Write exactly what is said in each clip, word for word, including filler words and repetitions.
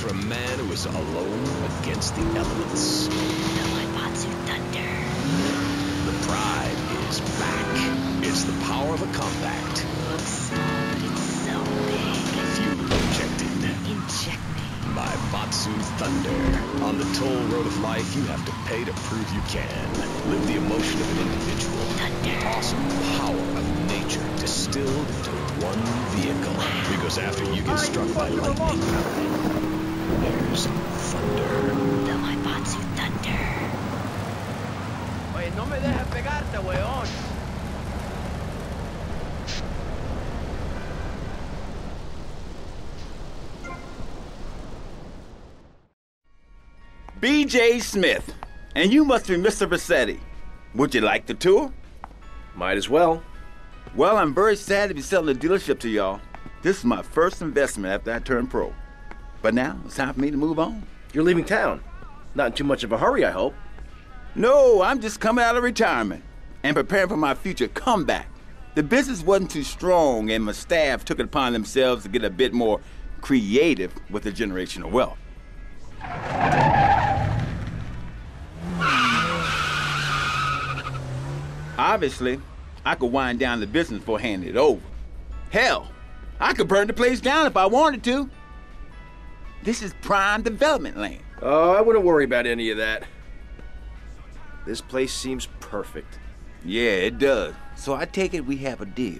for a man who is alone against the elements. The Batsu Thunder. The pride is back. It's the power of a compact. Looks small, but it's so big. If you injected. Inject me. By Batsu Thunder. On the toll road of life, you have to pay to prove you can. Live the emotion of an individual. Thunder. The awesome power of nature distilled into one vehicle. Because after you get struck by lightning, there's thunder. The Batsu Thunder. Oye, no me dejes pegarte, weón. B J Smith, and you must be Mister Vercetti. Would you like the tour? Might as well. Well, I'm very sad to be selling the dealership to y'all. This is my first investment after I turned pro. But now, it's time for me to move on. You're leaving town. Not in too much of a hurry, I hope. No, I'm just coming out of retirement and preparing for my future comeback. The business wasn't too strong, and my staff took it upon themselves to get a bit more creative with the generational wealth. Obviously, I could wind down the business before handing it over. Hell, I could burn the place down if I wanted to. This is prime development land. Oh, I wouldn't worry about any of that. This place seems perfect. Yeah, it does. So I take it we have a deal.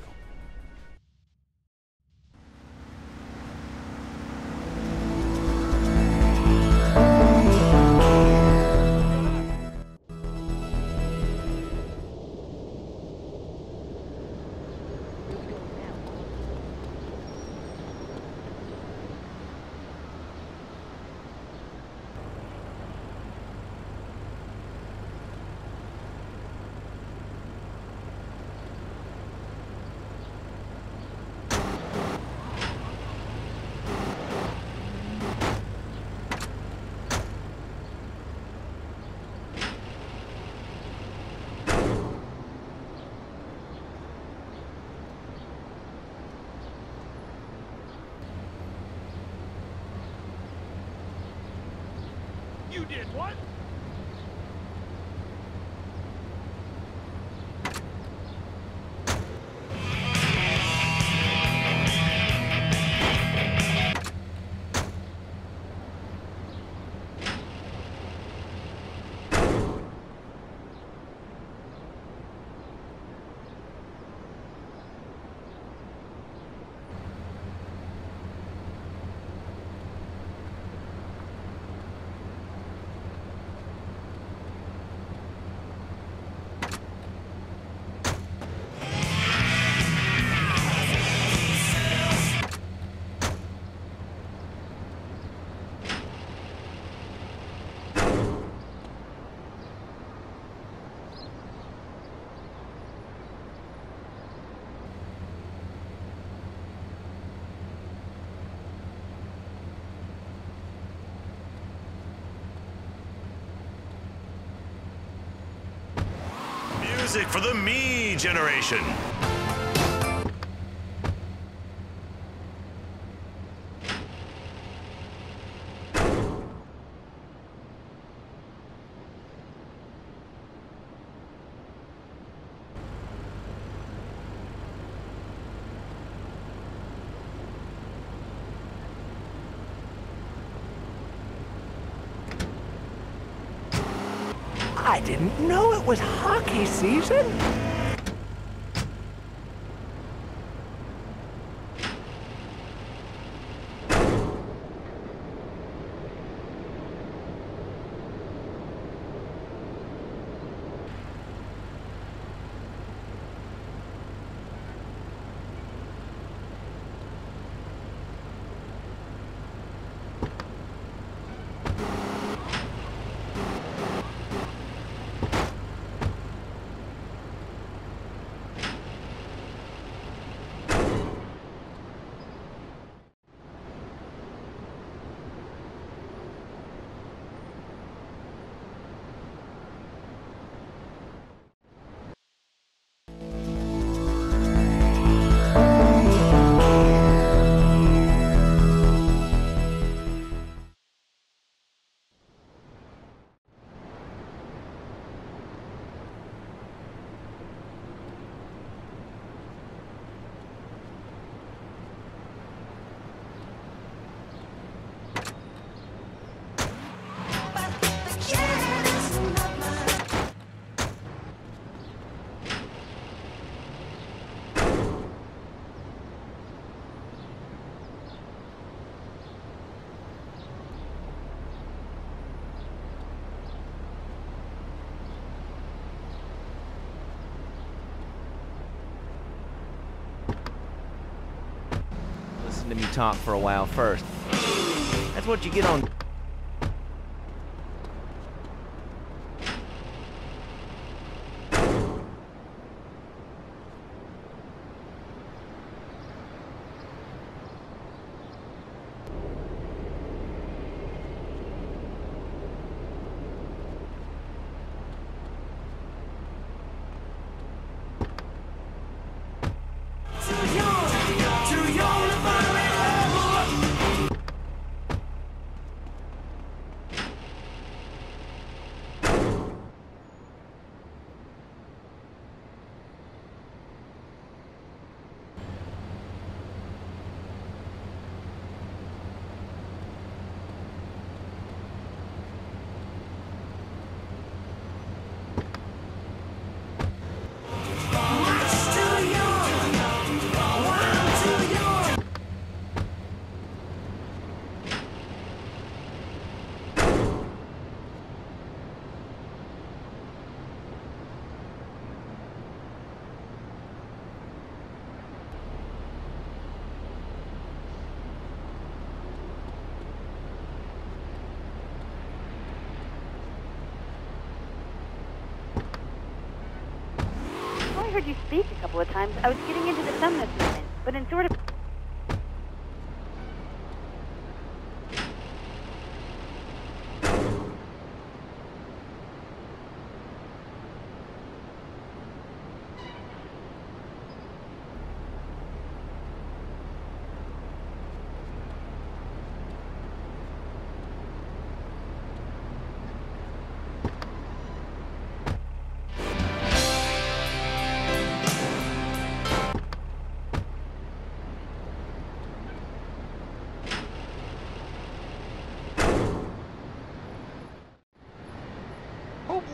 You did what? Music for the me generation. I didn't know it was hockey season. to me talk for a while first. That's what you get on... I heard you speak a couple of times. I was getting into the feminist movement, but in sort of...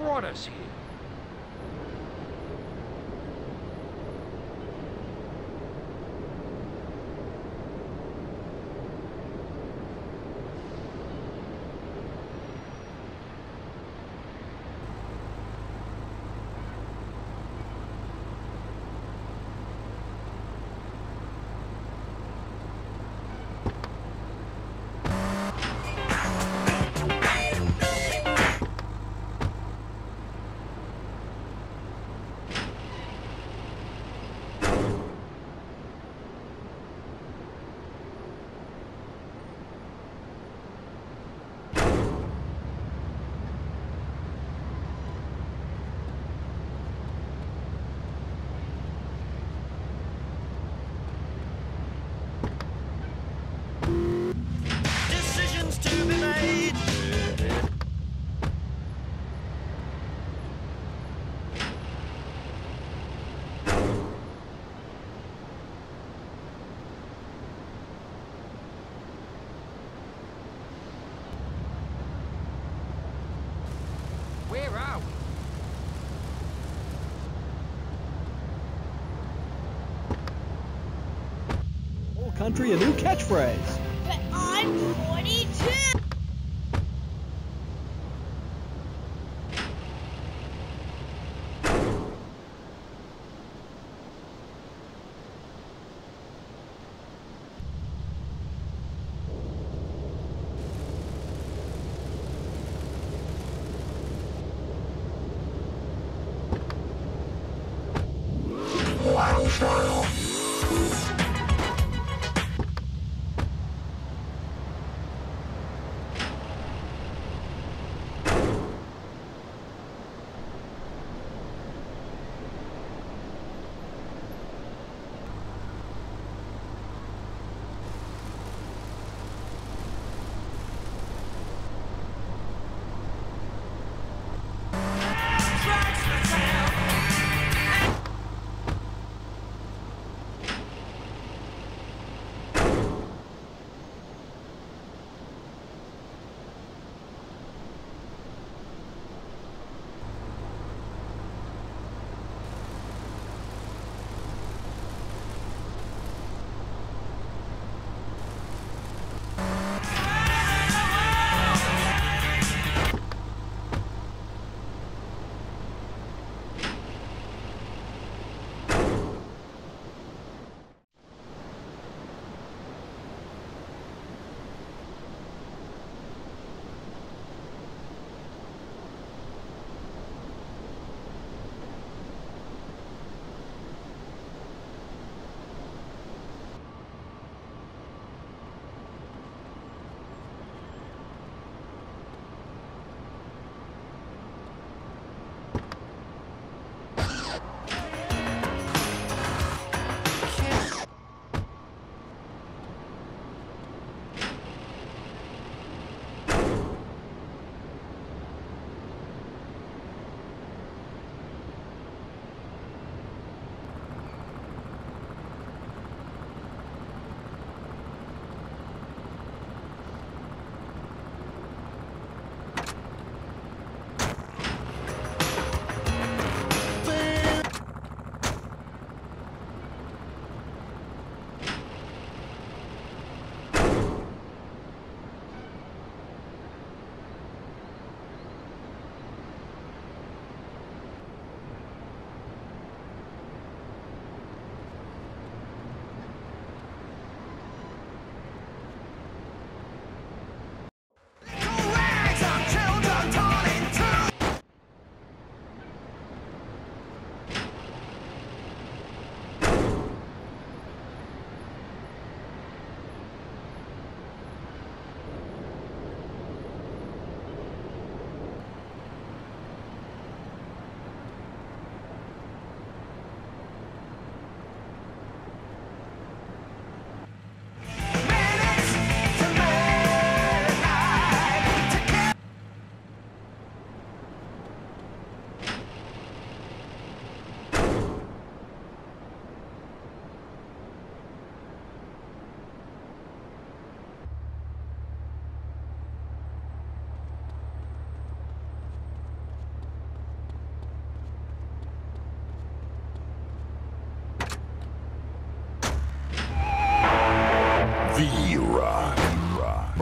Brought us here. Country, a new catchphrase. But I'm forty-two!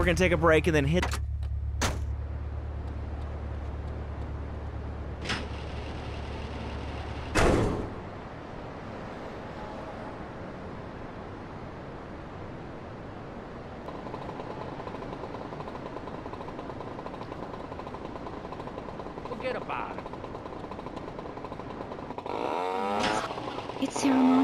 we're going to take a break and then hit... Forget about it. It's your mom.